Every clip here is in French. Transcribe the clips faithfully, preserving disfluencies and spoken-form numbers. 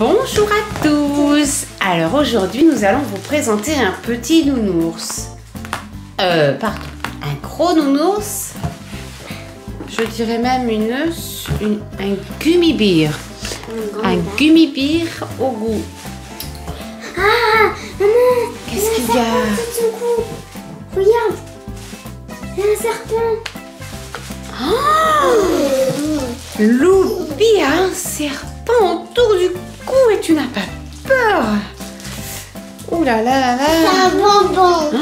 Bonjour à tous. Alors aujourd'hui nous allons vous présenter un petit nounours. Euh, pardon, un gros nounours. Je dirais même une, une un gummy bear. Un gummy bear au goût. Ah maman, qu'est-ce qu'il y a? Regarde, il y a un serpent. Oh, Loupi a un serpent autour du cou et tu n'as pas peur. Ouh là là là là. C'est un bonbon. Oh,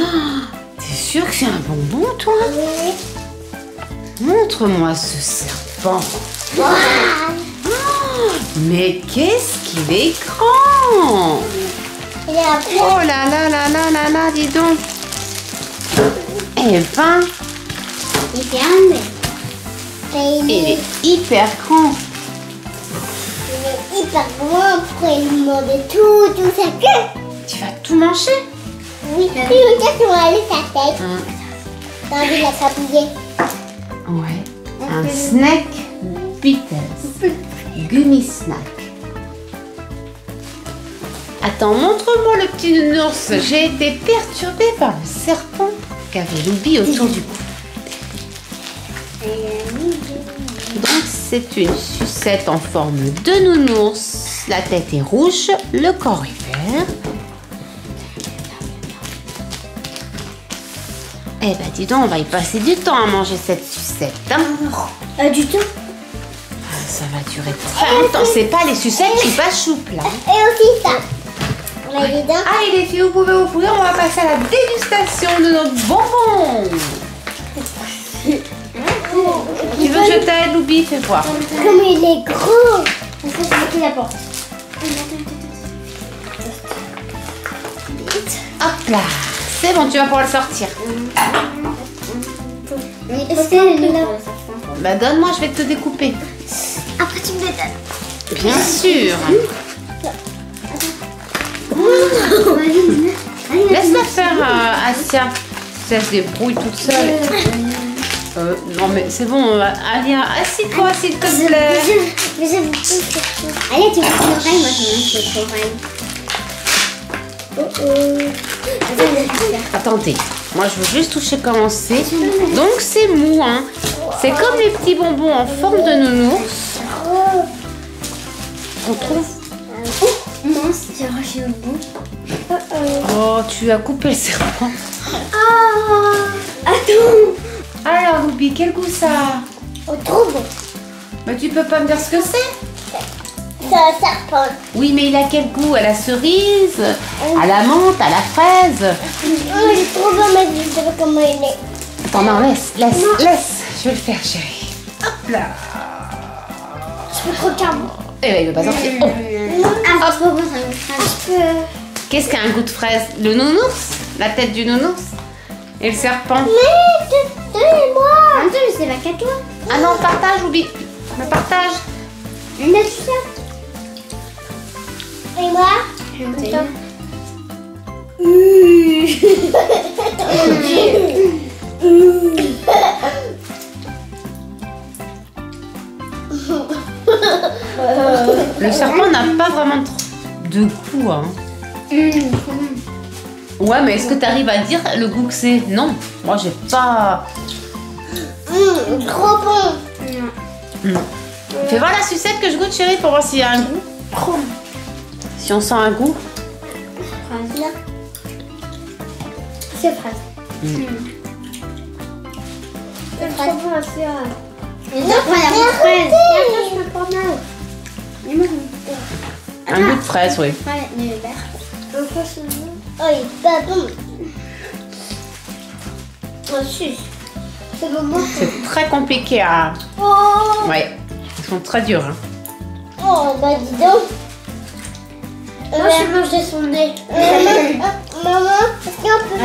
t'es sûr que c'est un bonbon toi? Oui. Montre-moi ce serpent. Wow. Oh, mais qu'est-ce qu'il est grand. Il est à peine. Oh là là là là là là, dis donc. Eh ben, il est grand. Il est hyper grand. Il est hyper grand. Après, il mange tout, tout sa queue. Tu vas tout manger? Oui. Puis on va aller sa tête. T'as envie de la s'appuyer? Ouais. Un snack beatles. Gummy snack. Attends, montre-moi le petit nounours. J'ai été perturbée par le serpent qu'avait Loupi autour du cou. Donc c'est une sucette en forme de nounours. La tête est rouge, le corps est vert. Eh ben dis donc, on va y passer du temps à manger cette sucette. Hein? Euh, du tout. Ça va durer très longtemps. C'est pas les sucettes qui bachoupent là. Et aussi ça. Allez les filles, vous pouvez ouvrir, on va passer à la dégustation de notre bonbon. Tu veux que je t'aide, Loupi? Fais voir. Comme il est gros. Est-ce que c'est qui la porte? Hop là, c'est bon, tu vas pouvoir le sortir. Est-ce que le Bah donne-moi, je vais te découper. Après tu me les donnes. Bien sûr. Laisse-la faire, euh, Assya. Ça se débrouille toute seule. Euh, non, mais c'est bon, euh, Aliya, assis-toi s'il te plaît. Mais j'aime tout ça. Allez, tu veux que je raille? Moi, je veux que je raille. Oh oh. Attendez, moi je veux juste toucher comment c'est. Donc c'est mou, hein. C'est comme les petits bonbons en forme de nounours. On trouve. Non, c'est arraché au bout. Oh, oh. Oh, tu as coupé le serpent. Oh, attends. Alors, Loupi, quel goût ça? Oh, trop bon. Mais tu peux pas me dire ce que c'est? C'est un serpent. Oui, mais il a quel goût? À la cerise? Oh. À la menthe? À la fraise? Oh, il est trop bon, mais je sais pas comment il est. Attends, non, laisse, laisse, non. laisse. Je vais le faire, chérie. Hop là. Je peux croquer un bout. Eh ben, il veut pas sortir. Oh. Ah, oh. Peux... Qu'est-ce qu'un goût de fraise? Le nounours? La tête du nounours? Et le serpent? Mais donnez-moi! Attends, mais c'est pas qu'à toi. Ah non, partage, Loupi. Me partage. Mais tu sais. Et moi? Attends. Le serpent n'a pas vraiment de goût. Hein. Ouais, mais est-ce que tu arrives à dire le goût que c'est? Non, moi j'ai pas. Mmh, trop bon. Mmh. Fais voir la sucette que je goûte, chérie, pour voir s'il y a un goût. Trop. Si on sent un goût. C'est fraise. Mmh. C'est trop bon, c'est vrai. Et non, pas la fraise. Je me prends mal. Un goût de fraise, oui. Ouais, mais vert. Oh, il est pas bon. Oh, suce. C'est bon, bon. C'est très compliqué à... Oh. Ouais, ils sont très durs. Hein. Oh, bah dis donc. Moi, ouais. Je mangeais son nez. Maman, maman, est-ce qu'on peut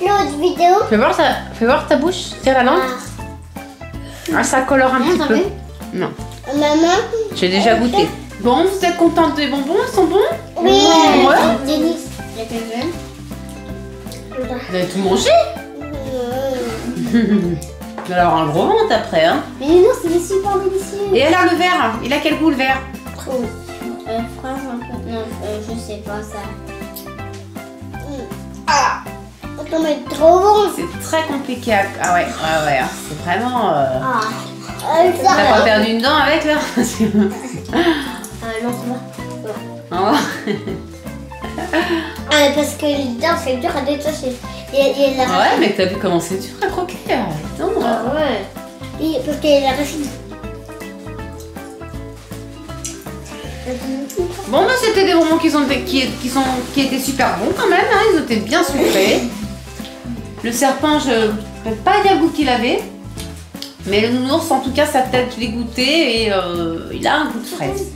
faire l'autre vidéo? Fais voir, ça... Fais voir ta bouche, tiens la langue. Ah. Ah, ça colore un non, petit peu. Fait? Non. Maman, j'ai déjà goûté. Bon, vous êtes contente des bonbons? Ils sont bons? Oui. Ouais. Denis, il y a quelqu'un. Vous avez tout mangé? Vous allez avoir un gros ventre après, hein? Mais non, c'est super délicieux. Et alors le verre? Il a quel goût le verre? Trop. euh, France un peu. Non, euh, je sais pas ça. Ah, on est trop bon. C'est très compliqué à... Ah ouais, ouais, ouais. C'est vraiment... Euh... Ah. T'as pas perdu une dent avec là? Ah non, c'est bon. Oh. Ah mais parce que les dents c'est dur à détacher. Il y a, il y a la... Ouais mais t'as vu comment c'est dur à croquer non, ah ouais. Et parce qu'il y a la racine. Bon bah c'était des bonbons qui sont, qui, qui sont qui étaient super bons quand même, hein. Ils étaient bien sucrés. Le serpent je ne sais pas le goût qu'il avait. Mais le nounours, en tout cas, sa tête, je l'ai goûté et euh, il a un goût de fraise.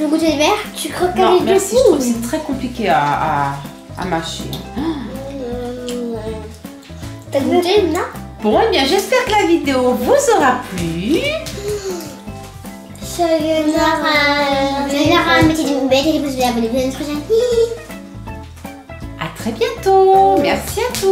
Le goût de verre, tu croques avec le dessus. Je trouve que c'est très compliqué à, à, à mâcher. Mmh. T'as goûté, non? Bon, eh bien, j'espère que la vidéo vous aura plu. Sayonara, mettez des pouces bleus, abonnez-vous à notre chaîne. À très bientôt. Merci à tous.